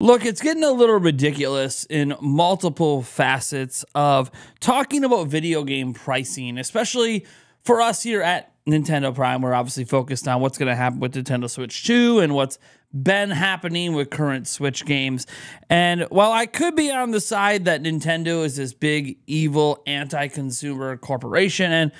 Look, it's getting a little ridiculous in multiple facets of talking about video game pricing, especially for us here at Nintendo Prime. We're obviously focused on what's going to happen with Nintendo Switch 2 and what's been happening with current Switch games. And while I could be on the side that Nintendo is this big, evil, anti-consumer corporation, and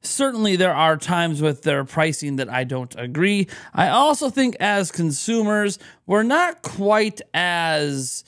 certainly there are times with their pricing that I don't agree, I also think as consumers, we're not quite as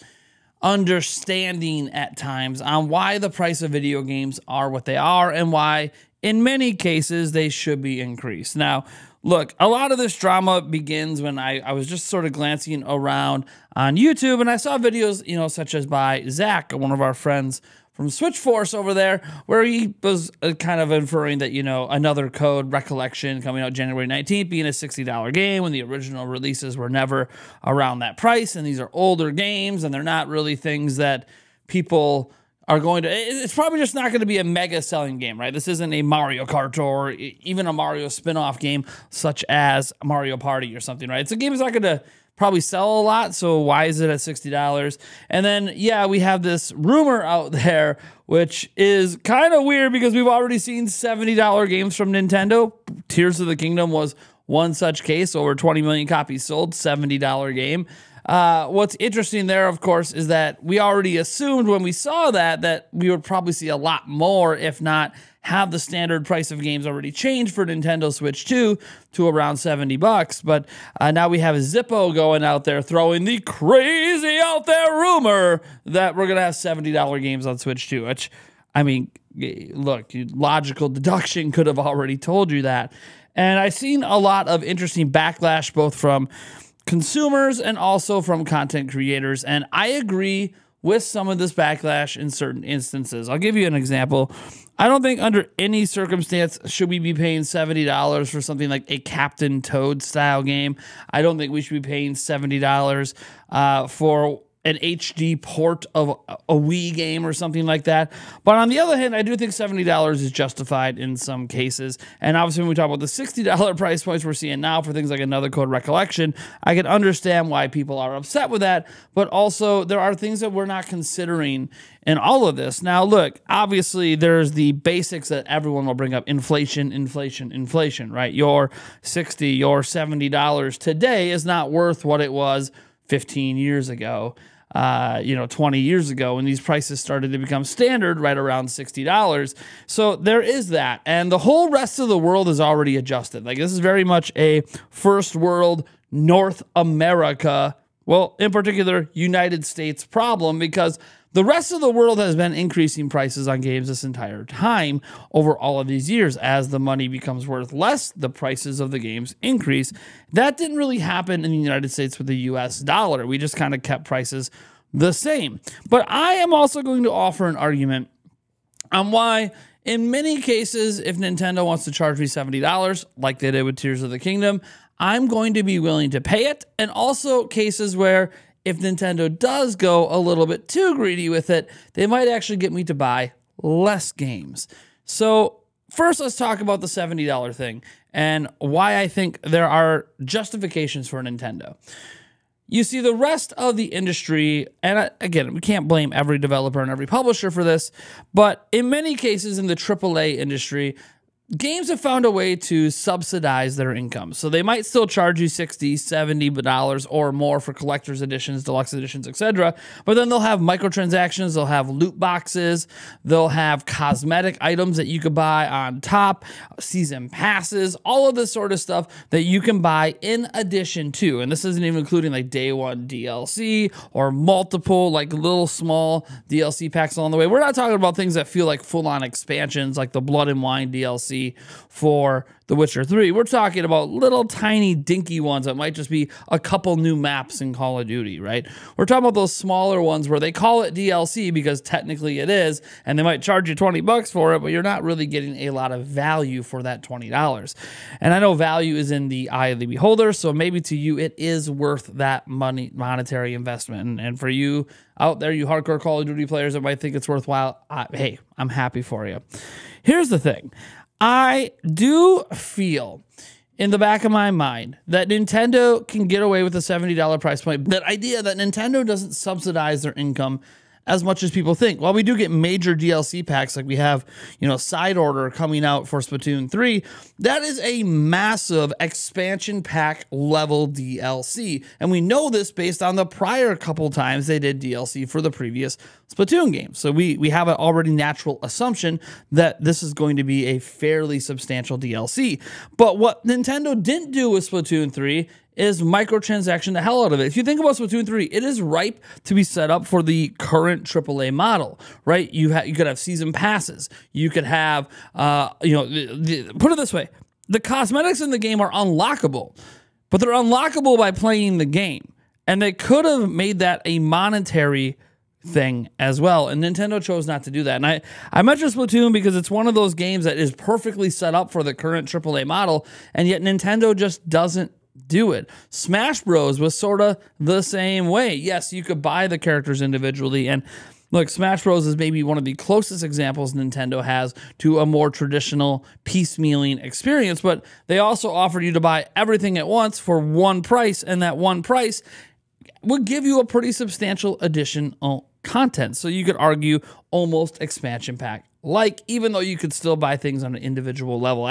understanding at times on why the price of video games are what they are and why, in many cases, they should be increased. Now, look, a lot of this drama begins when I was just sort of glancing around on YouTube and I saw videos, you know, such as by Zach, one of our friends from Switch Force over there, where he was kind of inferring that, you know, Another Code Recollection coming out January 19th being a $60 game when the original releases were never around that price, and these are older games and they're not really things that people are going to... It's probably just not going to be a mega selling game, right? This isn't a Mario Kart or even a Mario spin-off game such as Mario Party or something, right? It's a game that's not going to probably sell a lot, so why is it at $60? And then, yeah, we have this rumor out there, which is kind of weird because we've already seen $70 games from Nintendo. Tears of the Kingdom was one such case, over 20 million copies sold, $70 game. What's interesting there, of course, is that we already assumed when we saw that we would probably see a lot more, if not have the standard price of games already changed for Nintendo Switch 2 to around $70. But now we have Zippo going out there throwing the crazy out there rumor that we're going to have $70 games on Switch 2, which, I mean, look, logical deduction could have already told you that. And I've seen a lot of interesting backlash, both from consumers and also from content creators. And I agree with some of this backlash in certain instances. I'll give you an example. I don't think under any circumstance should we be paying $70 for something like a Captain Toad style game. I don't think we should be paying $70 for an HD port of a Wii game or something like that. But on the other hand, I do think $70 is justified in some cases. And obviously when we talk about the $60 price points we're seeing now for things like Another Code Recollection, I can understand why people are upset with that. But also there are things that we're not considering in all of this. Now look, obviously there's the basics that everyone will bring up. Inflation, inflation, inflation, right? Your $60, your $70 today is not worth what it was 15 years ago, 20 years ago, when these prices started to become standard right around $60. So there is that. And the whole rest of the world is already adjusted. Like, this is very much a first world North America, well, in particular, United States problem, because the rest of the world has been increasing prices on games this entire time over all of these years. As the money becomes worth less, the prices of the games increase. That didn't really happen in the United States with the US dollar. We just kind of kept prices the same. But I am also going to offer an argument on why, in many cases, if Nintendo wants to charge me $70, like they did with Tears of the Kingdom, I'm going to be willing to pay it. And also cases where, if Nintendo does go a little bit too greedy with it, they might actually get me to buy less games. So first, let's talk about the $70 thing and why I think there are justifications for Nintendo. You see, the rest of the industry, and again, we can't blame every developer and every publisher for this, but in many cases in the AAA industry, games have found a way to subsidize their income. So they might still charge you $60, $70 or more for collector's editions, deluxe editions, etc. But then they'll have microtransactions, they'll have loot boxes, they'll have cosmetic items that you could buy on top, season passes, all of this sort of stuff that you can buy in addition to. And this isn't even including like day one DLC or multiple like little small DLC packs along the way. We're not talking about things that feel like full-on expansions like the Blood and Wine DLC for The Witcher 3. We're talking about little tiny dinky ones that might just be a couple new maps in Call of Duty, right? We're talking about those smaller ones where they call it DLC because technically it is, and they might charge you $20 for it, but you're not really getting a lot of value for that $20. And I know value is in the eye of the beholder, so maybe to you it is worth that money, monetary investment. And for you out there, you hardcore Call of Duty players that might think it's worthwhile, hey, I'm happy for you. Here's the thing. I do feel in the back of my mind that Nintendo can get away with a $70 price point. That idea that Nintendo doesn't subsidize their income as much as people think. While we do get major DLC packs, like we have, you know, Side Order coming out for Splatoon 3, that is a massive expansion pack level DLC. And we know this based on the prior couple times they did DLC for the previous Splatoon game. So we have an already natural assumption that this is going to be a fairly substantial DLC. But what Nintendo didn't do with Splatoon 3 is microtransaction the hell out of it. If you think about Splatoon 3, it is ripe to be set up for the current AAA model, right? You could have season passes. You could have, you know, put it this way. The cosmetics in the game are unlockable, but they're unlockable by playing the game. And they could have made that a monetary thing as well. And Nintendo chose not to do that. And I mentioned Splatoon because it's one of those games that is perfectly set up for the current AAA model, and yet Nintendo just doesn't do it. Smash Bros was sort of the same way. Yes, you could buy the characters individually, and look, Smash Bros is maybe one of the closest examples Nintendo has to a more traditional piecemealing experience, but they also offered you to buy everything at once for one price, and that one price would give you a pretty substantial additional content. So you could argue almost expansion pack, like, even though you could still buy things on an individual level.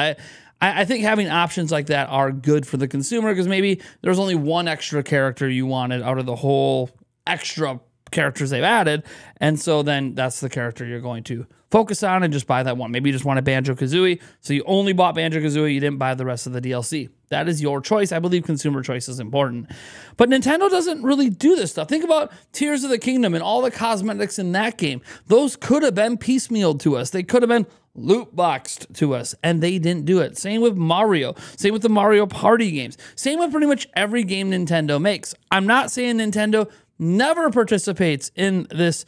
I think having options like that are good for the consumer, because maybe there's only one extra character you wanted out of the whole extra characters they've added, and so then that's the character you're going to focus on and just buy that one. Maybe you just wanted Banjo-Kazooie, so you only bought Banjo-Kazooie, you didn't buy the rest of the DLC. That is your choice. I believe consumer choice is important. But Nintendo doesn't really do this stuff. Think about Tears of the Kingdom and all the cosmetics in that game. Those could have been piecemealed to us. They could have been loot boxed to us, and they didn't do it. Same with Mario. Same with the Mario Party games. Same with pretty much every game Nintendo makes. I'm not saying Nintendo never participates in this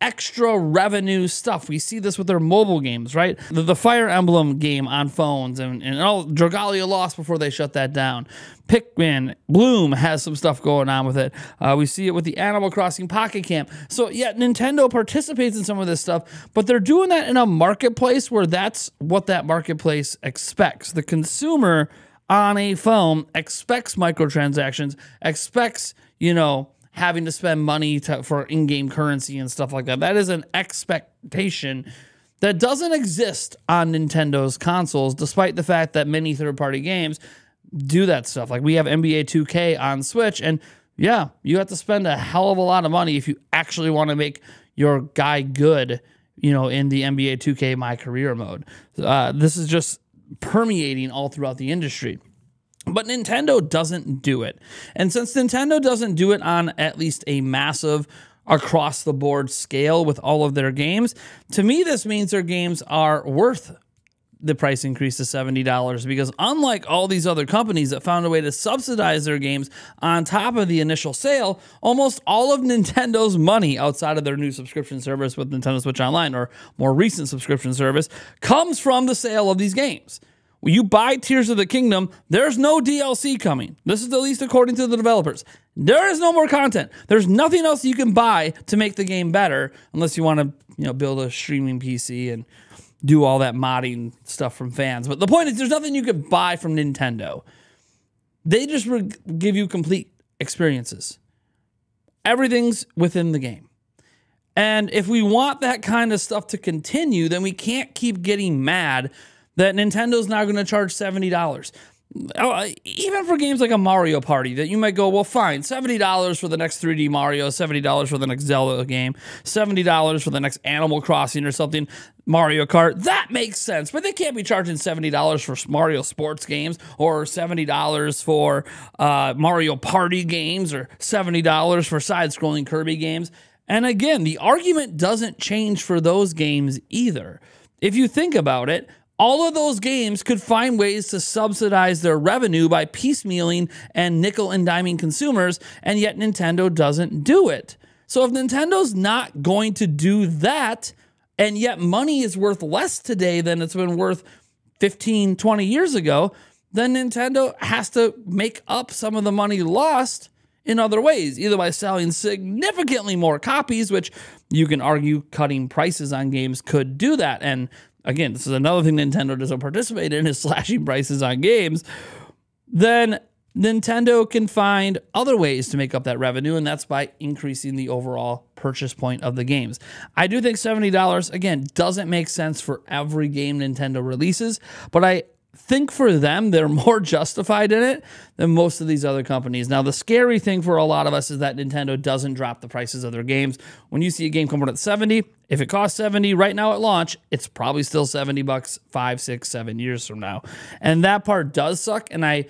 extra revenue stuff. We see this with their mobile games, right? The Fire Emblem game on phones, and all Dragalia Lost before they shut that down. Pikmin Bloom has some stuff going on with it. We see it with the Animal Crossing Pocket Camp. So yeah, Nintendo participates in some of this stuff, but they're doing that in a marketplace where that's what that marketplace expects. The consumer on a phone expects microtransactions, expects, you know, having to spend money for in-game currency and stuff like that. That is an expectation that doesn't exist on Nintendo's consoles, despite the fact that many third-party games do that stuff. Like, we have NBA 2K on Switch, and yeah, you have to spend a hell of a lot of money if you actually want to make your guy good, you know, in the NBA 2K My Career mode. This is just permeating all throughout the industry. But Nintendo doesn't do it. And since Nintendo doesn't do it on at least a massive across-the-board scale with all of their games, to me this means their games are worth the price increase to $70, because unlike all these other companies that found a way to subsidize their games on top of the initial sale, almost all of Nintendo's money outside of their new subscription service with Nintendo Switch Online, or more recent subscription service, comes from the sale of these games. When you buy Tears of the Kingdom, there's no DLC coming. This is at least according to the developers. There is no more content. There's nothing else you can buy to make the game better, unless you want to, you know, build a streaming PC and do all that modding stuff from fans. But the point is, there's nothing you can buy from Nintendo. They just give you complete experiences. Everything's within the game. And if we want that kind of stuff to continue, then we can't keep getting mad that Nintendo's now going to charge $70. Even for games like a Mario Party, that you might go, well, fine, $70 for the next 3D Mario, $70 for the next Zelda game, $70 for the next Animal Crossing or something, Mario Kart. That makes sense, but they can't be charging $70 for Mario sports games, or $70 for Mario Party games, or $70 for side-scrolling Kirby games. And again, the argument doesn't change for those games either. If you think about it, all of those games could find ways to subsidize their revenue by piecemealing and nickel and diming consumers, and yet Nintendo doesn't do it. So if Nintendo's not going to do that, and yet money is worth less today than it's been worth 15, 20 years ago, then Nintendo has to make up some of the money lost in other ways, either by selling significantly more copies, which you can argue cutting prices on games could do that, and again, this is another thing Nintendo doesn't participate in, is slashing prices on games. then Nintendo can find other ways to make up that revenue, and that's by increasing the overall purchase point of the games. I do think $70, again, doesn't make sense for every game Nintendo releases, but I think for them, they're more justified in it than most of these other companies. Now, the scary thing for a lot of us is that Nintendo doesn't drop the prices of their games. When you see a game come out at $70, if it costs $70 right now at launch, it's probably still $70 5, 6, 7 years from now. And that part does suck, and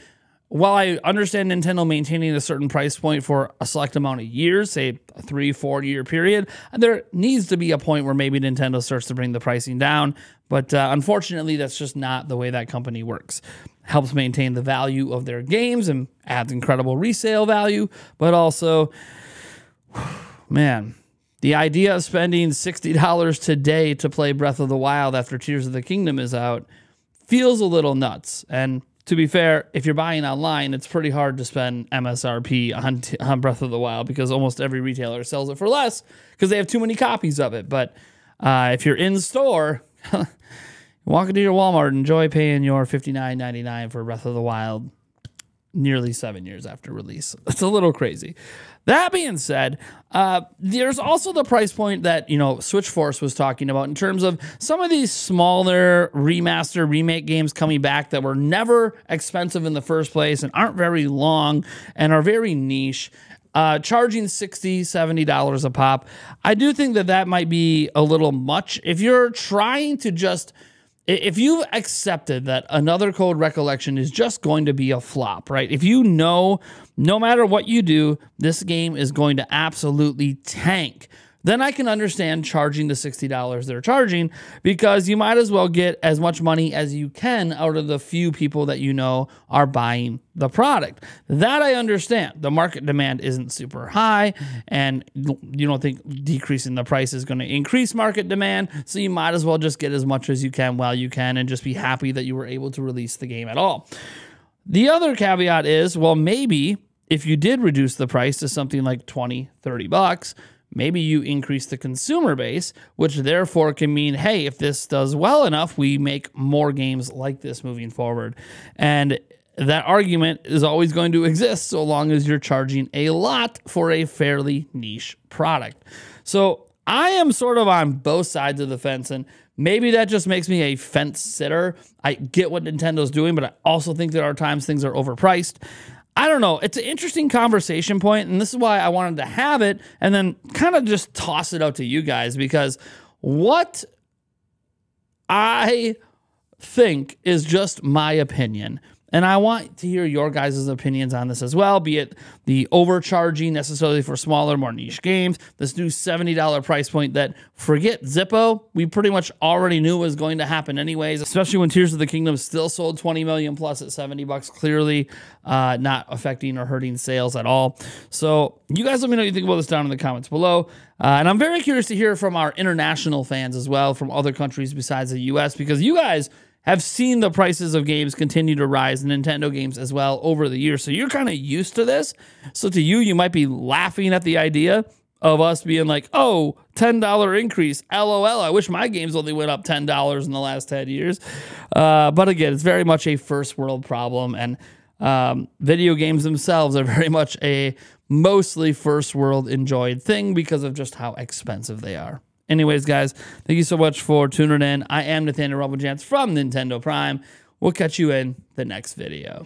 while I understand Nintendo maintaining a certain price point for a select amount of years, say a 3-4 year period, there needs to be a point where maybe Nintendo starts to bring the pricing down. But unfortunately, that's just not the way that company works. Helps maintain the value of their games and adds incredible resale value. But also, man, the idea of spending $60 today to play Breath of the Wild after Tears of the Kingdom is out feels a little nuts. And to be fair, if you're buying online, it's pretty hard to spend MSRP on Breath of the Wild because almost every retailer sells it for less because they have too many copies of it. But if you're in store, walk into your Walmart and enjoy paying your $59.99 for Breath of the Wild nearly 7 years after release. It's a little crazy. That being said, there's also the price point that, Switch Force was talking about in terms of some of these smaller remaster, remake games coming back that were never expensive in the first place and aren't very long and are very niche, charging $60, $70 a pop. I do think that that might be a little much. If you're trying to just... If you've accepted that Another Code Recollection is just going to be a flop, right? If you know, no matter what you do, this game is going to absolutely tank, then I can understand charging the $60 they're charging because you might as well get as much money as you can out of the few people that you know are buying the product. That I understand. The market demand isn't super high, and you don't think decreasing the price is going to increase market demand, so you might as well just get as much as you can while you can and just be happy that you were able to release the game at all. The other caveat is, well, maybe if you did reduce the price to something like $20, $30, maybe you increase the consumer base, which therefore can mean, hey, if this does well enough, we make more games like this moving forward. And that argument is always going to exist so long as you're charging a lot for a fairly niche product. So I am sort of on both sides of the fence, and maybe that just makes me a fence sitter. I get what Nintendo's doing, but I also think there are times things are overpriced. I don't know. It's an interesting conversation point, and this is why I wanted to have it and then kind of just toss it out to you guys, because what I think is just my opinion, and I want to hear your guys' opinions on this as well, be it the overcharging necessarily for smaller, more niche games, this new $70 price point that, forget Zippo, we pretty much already knew was going to happen anyways, especially when Tears of the Kingdom still sold 20 million plus at $70, clearly not affecting or hurting sales at all. So you guys let me know what you think about this down in the comments below. And I'm very curious to hear from our international fans as well, from other countries besides the US, because you guys have seen the prices of games continue to rise, Nintendo games as well, over the years. So you're kind of used to this. So to you, you might be laughing at the idea of us being like, oh, $10 increase, LOL, I wish my games only went up $10 in the last 10 years. But again, it's very much a first world problem, and video games themselves are very much a mostly first world enjoyed thing because of just how expensive they are. Anyways, guys, thank you so much for tuning in. I am Nathaniel Rubblejance from Nintendo Prime. We'll catch you in the next video.